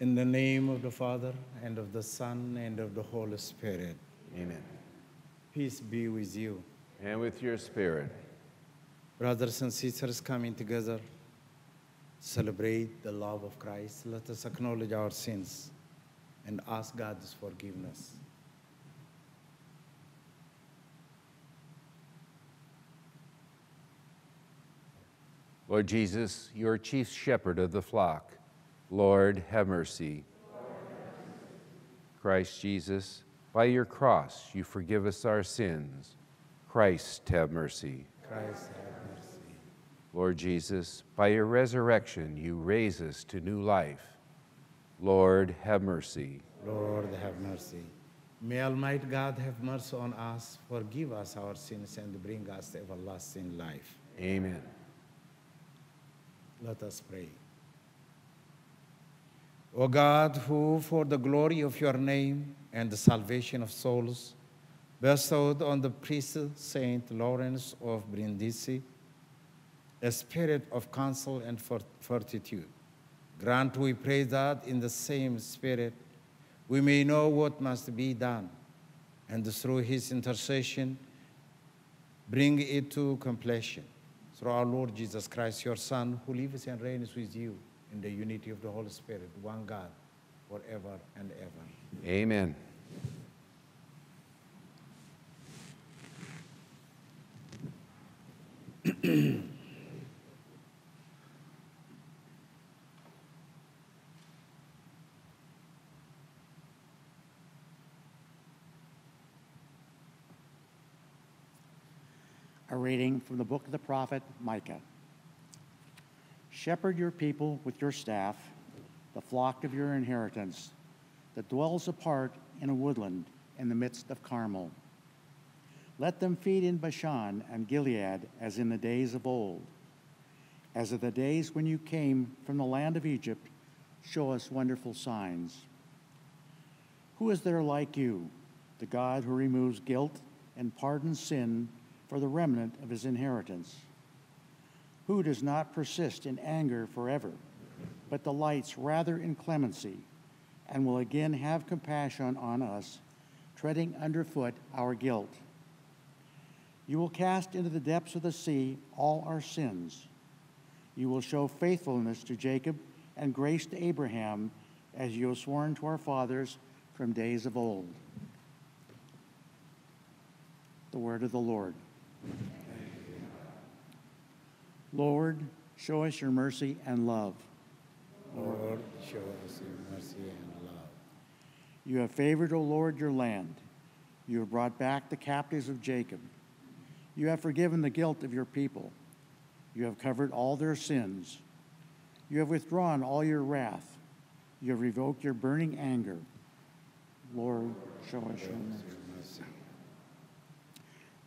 In the name of the Father, and of the Son, and of the Holy Spirit. Amen. Peace be with you. And with your spirit. Brothers and sisters, coming together, celebrate the love of Christ. Let us acknowledge our sins and ask God's forgiveness. Lord Jesus, your chief shepherd of the flock, Lord, have mercy. Lord, have mercy. Christ Jesus, by your cross you forgive us our sins. Christ, have mercy. Christ, have mercy. Lord Jesus, by your resurrection you raise us to new life. Lord, have mercy. Lord, have mercy. May Almighty God have mercy on us, forgive us our sins, and bring us to everlasting life. Amen. Let us pray. O God, who for the glory of your name and the salvation of souls bestowed on the priest Saint Lawrence of Brindisi a spirit of counsel and fortitude, grant, we pray, that in the same spirit we may know what must be done, and through his intercession bring it to completion. Through our Lord Jesus Christ, your Son, who lives and reigns with you in the unity of the Holy Spirit, one God, forever and ever. Amen. A reading from the book of the prophet Micah. Shepherd your people with your staff, the flock of your inheritance, that dwells apart in a woodland in the midst of Carmel. Let them feed in Bashan and Gilead as in the days of old, as of the days when you came from the land of Egypt. Show us wonderful signs. Who is there like you, the God who removes guilt and pardons sin for the remnant of his inheritance? Who does not persist in anger forever, but delights rather in clemency, and will again have compassion on us, treading underfoot our guilt. You will cast into the depths of the sea all our sins. You will show faithfulness to Jacob and grace to Abraham, as you have sworn to our fathers from days of old. The word of the Lord. Lord, show us your mercy and love. Lord, show us your mercy and love. You have favored, O Lord, your land. You have brought back the captives of Jacob. You have forgiven the guilt of your people. You have covered all their sins. You have withdrawn all your wrath. You have revoked your burning anger. Lord, show us your mercy.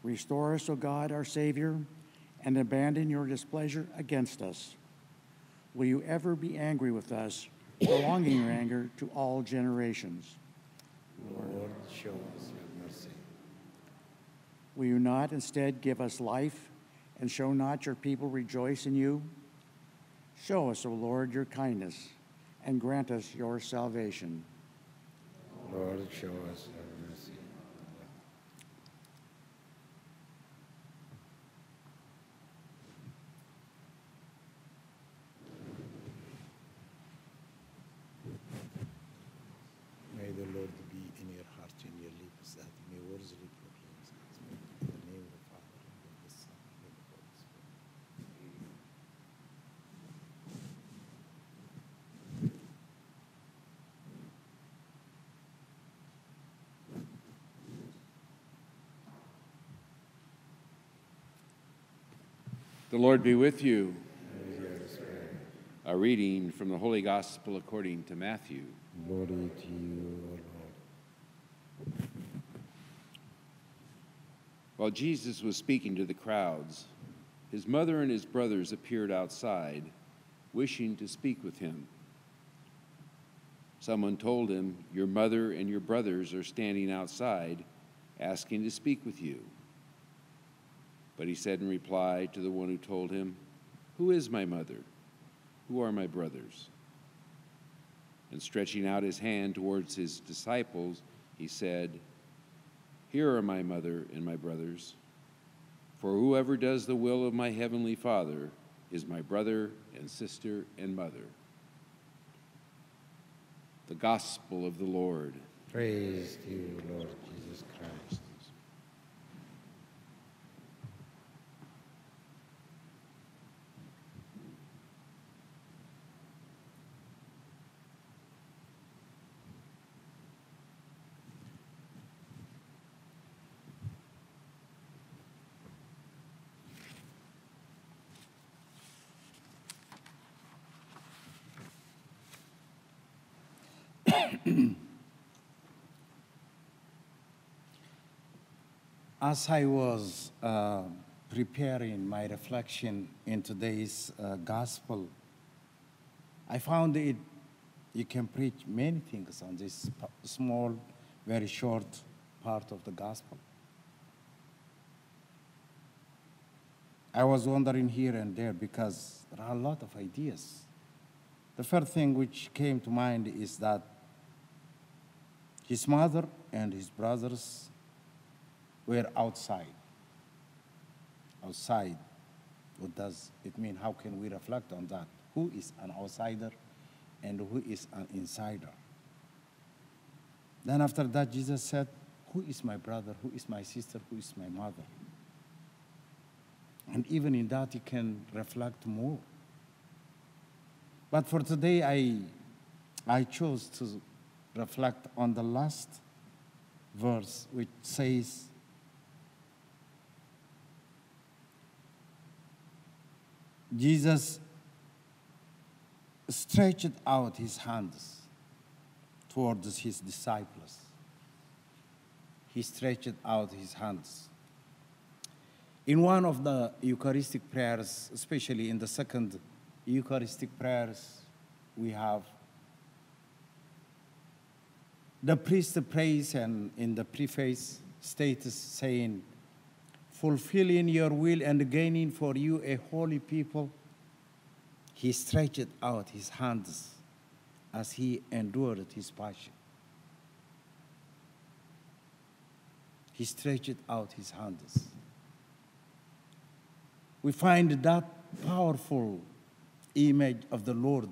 Restore us, O God, our Savior, and abandon your displeasure against us. Will you ever be angry with us, prolonging your anger to all generations? Lord, show us your mercy. Will you not instead give us life, and show not your people rejoice in you? Show us, O Lord, your kindness, and grant us your salvation. Lord, show us your mercy. The Lord be with you. And with your spirit. A reading from the Holy Gospel according to Matthew. Glory to you, O Lord. While Jesus was speaking to the crowds, his mother and his brothers appeared outside, wishing to speak with him. Someone told him, "Your mother and your brothers are standing outside, asking to speak with you." But he said in reply to the one who told him, "Who is my mother? Who are my brothers?" And stretching out his hand towards his disciples, he said, "Here are my mother and my brothers. For whoever does the will of my heavenly Father is my brother and sister and mother." The Gospel of the Lord. Praise to you, Lord Jesus Christ. As I was preparing my reflection in today's gospel, I found it, you can preach many things on this small, very short part of the gospel. I was wandering here and there because there are a lot of ideas. The first thing which came to mind is that his mother and his brothers were outside. Outside, what does it mean? How can we reflect on that? Who is an outsider and who is an insider? Then after that, Jesus said, "Who is my brother? Who is my sister? Who is my mother?" And even in that, you can reflect more. But for today, I chose to reflect on the last verse, which says, Jesus stretched out his hands towards his disciples. He stretched out his hands. In one of the Eucharistic prayers, especially in the second Eucharistic prayers, we have the priest prays, and in the preface status saying, "Fulfilling your will and gaining for you a holy people, he stretched out his hands as he endured his passion." He stretched out his hands. We find that powerful image of the Lord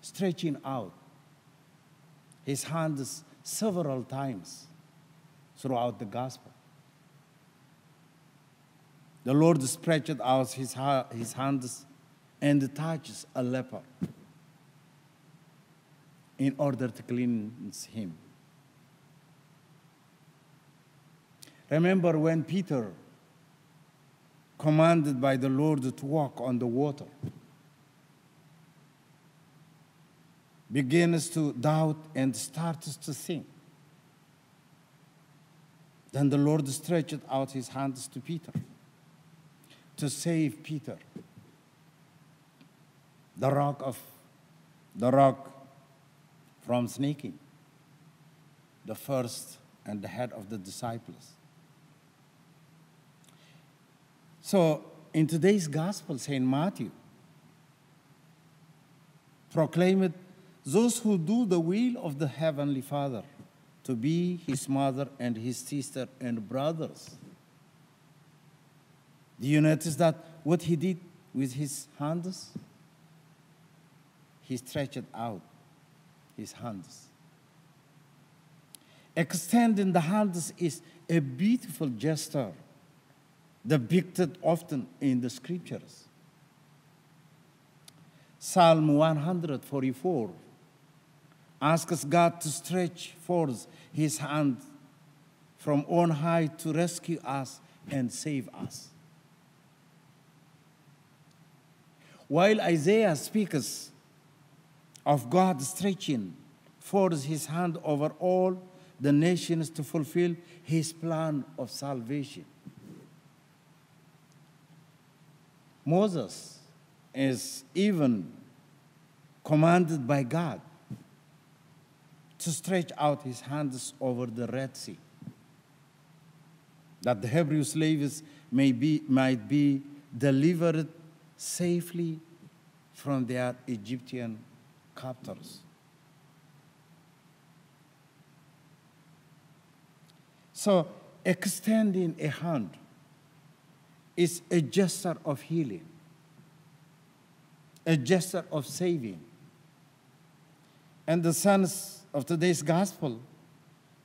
stretching out his hands several times throughout the gospel. The Lord stretched out his hands and touches a leper in order to cleanse him. Remember when Peter, commanded by the Lord to walk on the water, begins to doubt and starts to sink. Then the Lord stretched out his hands to Peter to save Peter, the rock from sinking, the first and the head of the disciples. So in today's gospel, Saint Matthew proclaimed those who do the will of the Heavenly Father to be his mother and his sister and brothers. Do you notice that what he did with his hands? He stretched out his hands. Extending the hands is a beautiful gesture depicted often in the scriptures. Psalm 144 asks God to stretch forth his hand from on high to rescue us and save us. While Isaiah speaks of God stretching forth his hand over all the nations to fulfill his plan of salvation, Moses is even commanded by God to stretch out his hands over the Red Sea, that the Hebrew slaves might be delivered safely from their Egyptian captors. So extending a hand is a gesture of healing, a gesture of saving. And the sons of today's gospel,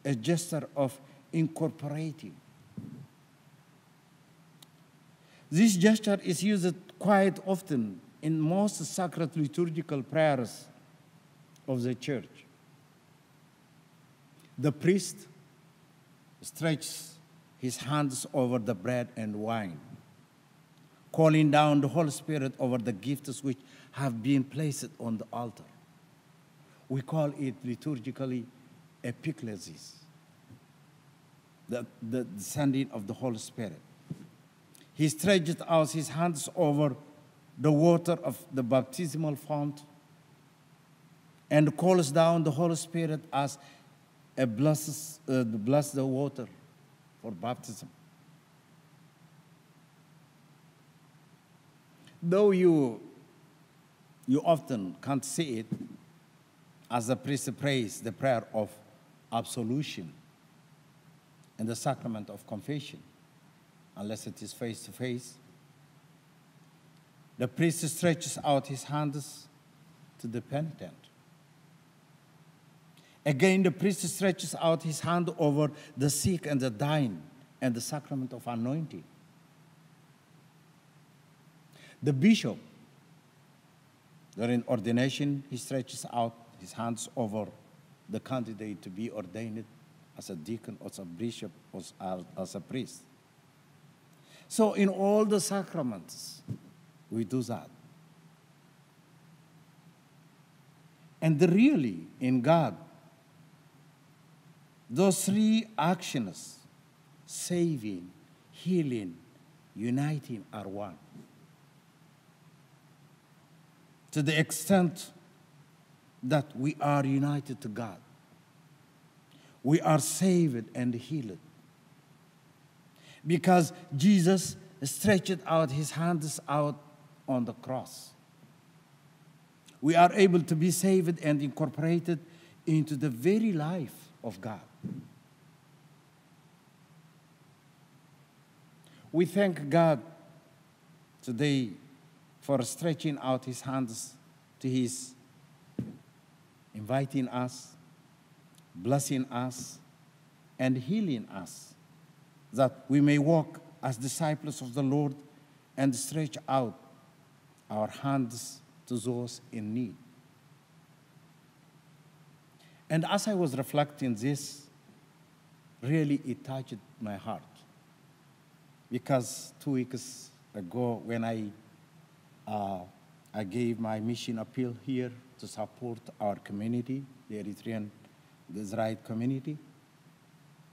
a gesture of incorporating. This gesture is used quite often in most sacred liturgical prayers of the church. The priest stretches his hands over the bread and wine, calling down the Holy Spirit over the gifts which have been placed on the altar. We call it liturgically epiklesis, the descending of the Holy Spirit. He stretched out his hands over the water of the baptismal font and calls down the Holy Spirit as it blesses the water for baptism. Though you often can't see it, as the priest prays the prayer of absolution and the sacrament of confession, unless it is face to face, the priest stretches out his hands to the penitent. Again, the priest stretches out his hand over the sick and the dying and the sacrament of anointing. The bishop, during ordination, he stretches out his hands over the candidate to be ordained as a deacon or as a bishop or as a priest. So in all the sacraments, we do that. And really, in God, those three actions, saving, healing, uniting, are one. To the extent that we are united to God, we are saved and healed, because Jesus stretched out his hands out on the cross. We are able to be saved and incorporated into the very life of God. We thank God today for stretching out his hands to his, inviting us, blessing us, and healing us, that we may walk as disciples of the Lord and stretch out our hands to those in need. And as I was reflecting this, really it touched my heart, because 2 weeks ago when I gave my mission appeal here to support our community, the Eritrean, the Israelite community,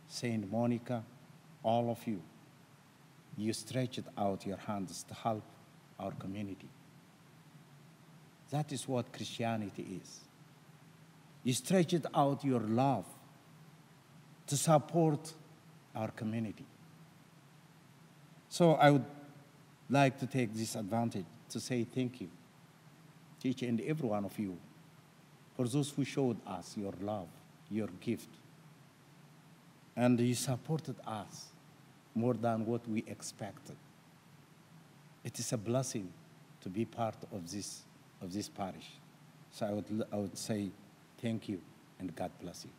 Saint Monica, all of you, you stretched out your hands to help our community. That is what Christianity is. You stretched out your love to support our community. So I would like to take this advantage to say thank you to each and every one of you for those who showed us your love, your gift, and you supported us more than what we expected. It is a blessing to be part of this parish. So I would say thank you and God bless you.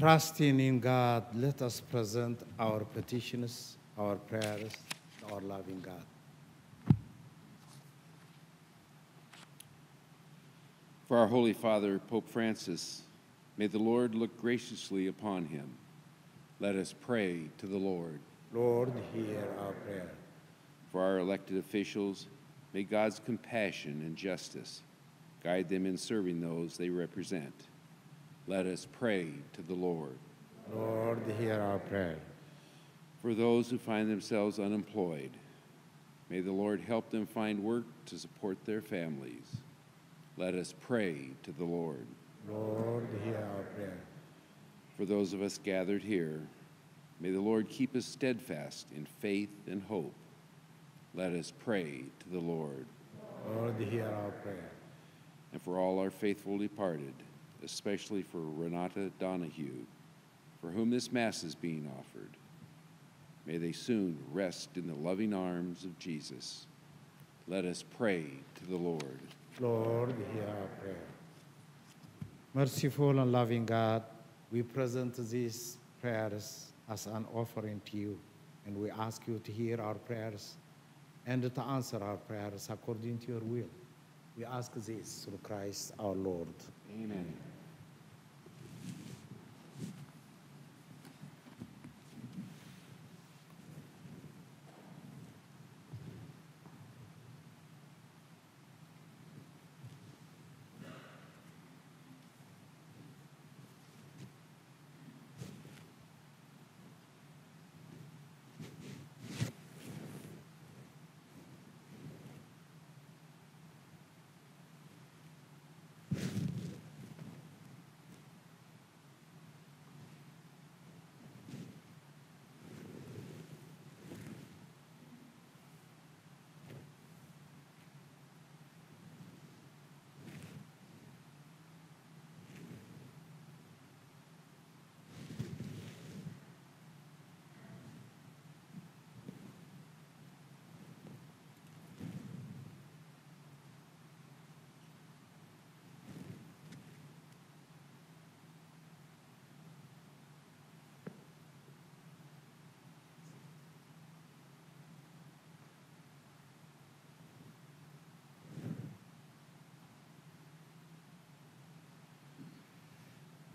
Trusting in God, let us present our petitions, our prayers, our loving God. For our Holy Father, Pope Francis, may the Lord look graciously upon him. Let us pray to the Lord. Lord, hear our prayer. For our elected officials, may God's compassion and justice guide them in serving those they represent. Let us pray to the Lord. Lord, hear our prayer. For those who find themselves unemployed, may the Lord help them find work to support their families. Let us pray to the Lord. Lord, hear our prayer. For those of us gathered here, may the Lord keep us steadfast in faith and hope. Let us pray to the Lord. Lord, hear our prayer. And for all our faithful departed, especially for Renata Donahue, for whom this Mass is being offered, may they soon rest in the loving arms of Jesus. Let us pray to the Lord. Lord, hear our prayer. Merciful and loving God, we present these prayers as an offering to you, and we ask you to hear our prayers and to answer our prayers according to your will. We ask this through Christ our Lord. Amen.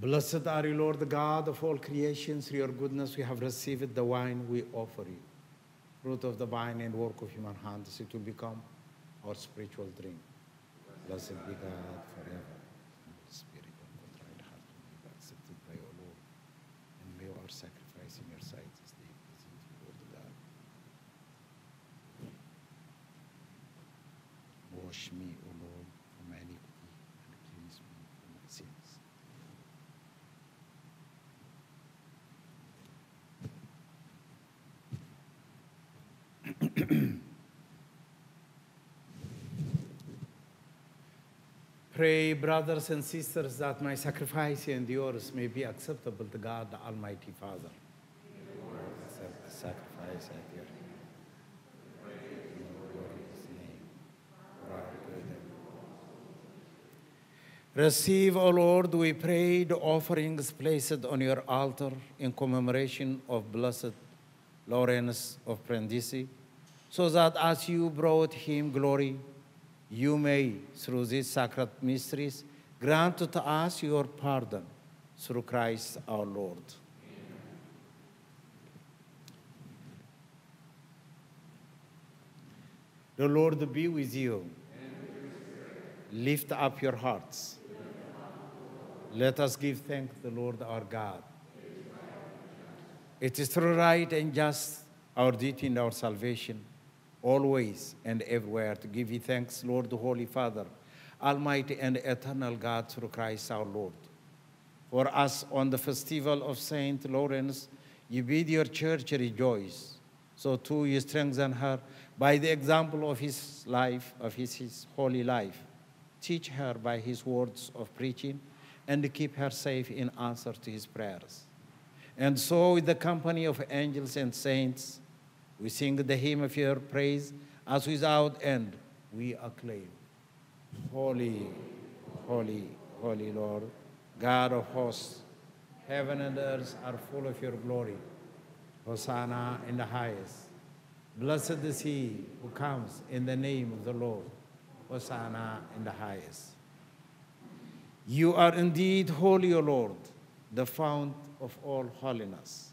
Blessed are you, Lord, the God of all creation. Through your goodness we have received the wine we offer you. Fruit of the vine and work of human hands, it will become our spiritual drink. Blessed be God forever. Spirit of contrite heart will be accepted by your Lord. And may our sacrifice in your sight this day present before the God. Wash me, O Lord, from my iniquity, and cleanse me from my sins. Pray, brothers and sisters, that my sacrifice and yours may be acceptable to God, the Almighty Father. Lord, accept the sacrifice at your hand, in your glorious name, for our good and for all. Receive, O Lord, we pray, the offerings placed on your altar in commemoration of Blessed Lawrence of Brindisi, so that as you brought him glory, you may, through these sacred mysteries, grant to us your pardon through Christ our Lord. Amen. The Lord be with you. And with your spirit. Lift up your hearts. Let us give thanks to the Lord our God. It is true, right, and just, our duty and our salvation, always and everywhere, to give you thanks, Lord, the Holy Father, Almighty and eternal God, through Christ our Lord. For us on the festival of Saint Lawrence, you bid your church rejoice. So too you strengthen her by the example of his life, of his holy life. Teach her by his words of preaching, and keep her safe in answer to his prayers. And so with the company of angels and saints, we sing the hymn of your praise, as without end we acclaim. Holy, holy, holy Lord, God of hosts, heaven and earth are full of your glory. Hosanna in the highest. Blessed is he who comes in the name of the Lord. Hosanna in the highest. You are indeed holy, O Lord, the fount of all holiness.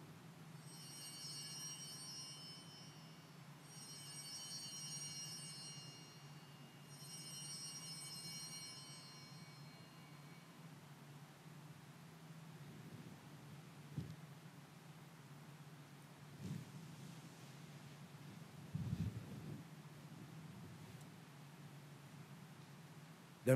The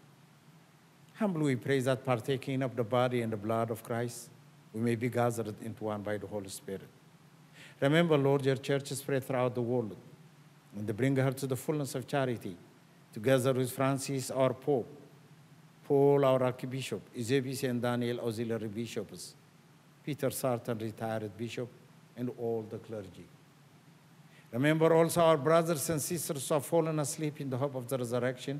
Humbly we pray that, partaking of the body and the blood of Christ, we may be gathered into one by the Holy Spirit. Remember, Lord, your church is spread throughout the world, and to bring her to the fullness of charity, together with Francis, our Pope, Paul, our Archbishop, Eusebius and Daniel, auxiliary bishops, Peter Sarton, retired bishop, and all the clergy. Remember also our brothers and sisters who have fallen asleep in the hope of the resurrection,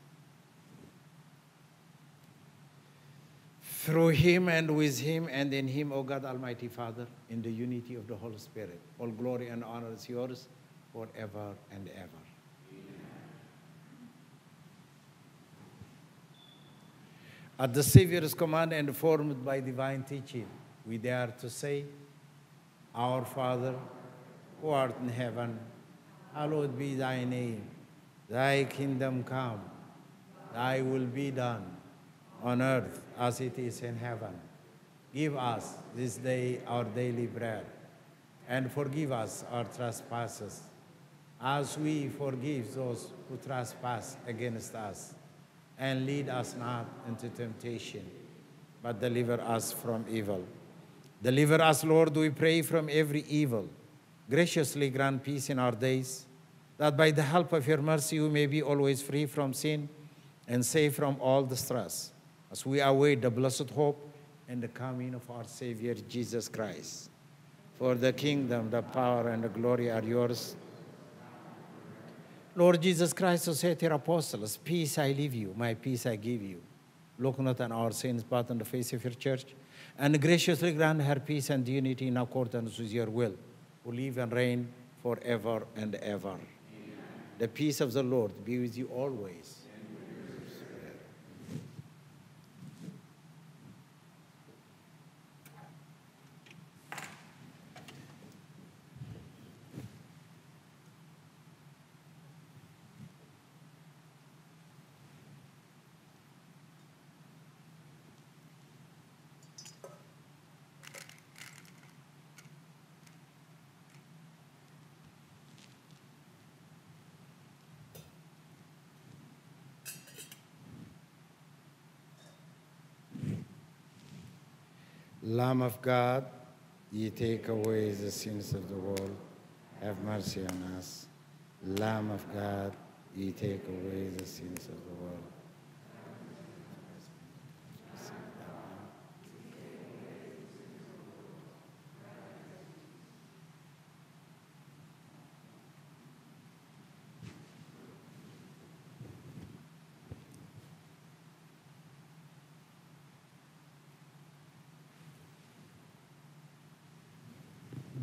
Through him and with him and in him, O God, Almighty Father, in the unity of the Holy Spirit, all glory and honor is yours forever and ever. Amen. At the Savior's command and formed by divine teaching, we dare to say, "Our Father, who art in heaven, hallowed be thy name. Thy kingdom come, thy will be done, on earth as it is in heaven. Give us this day our daily bread, and forgive us our trespasses, as we forgive those who trespass against us. And lead us not into temptation, but deliver us from evil. Deliver us, Lord, we pray, from every evil. Graciously grant peace in our days, that by the help of your mercy we may be always free from sin and safe from all distress, as we await the blessed hope and the coming of our Savior Jesus Christ. For the kingdom, the power, and the glory are yours. Lord Jesus Christ, who said to your apostles, peace I leave you, my peace I give you. Look not on our sins, but on the face of your church, and graciously grant her peace and unity in accordance with your will, who live and reign forever and ever. Amen. The peace of the Lord be with you always. Lamb of God, ye take away the sins of the world, have mercy on us. Lamb of God, ye take away the sins of the world.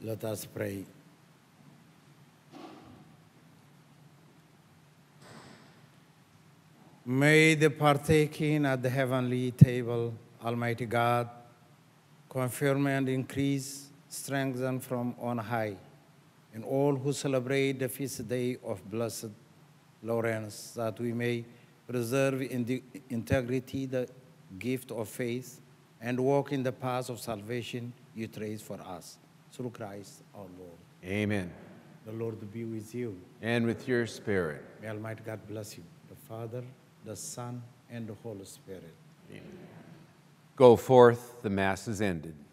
Let us pray. May the partaking at the heavenly table, Almighty God, confirm and increase strengthened from on high, and all who celebrate the feast day of Blessed Lawrence, that we may preserve in the integrity the gift of faith and walk in the path of salvation you trace for us. Through Christ our Lord. Amen. The Lord be with you. And with your spirit. May Almighty God bless you, the Father, the Son, and the Holy Spirit. Amen. Go forth, the Mass is ended.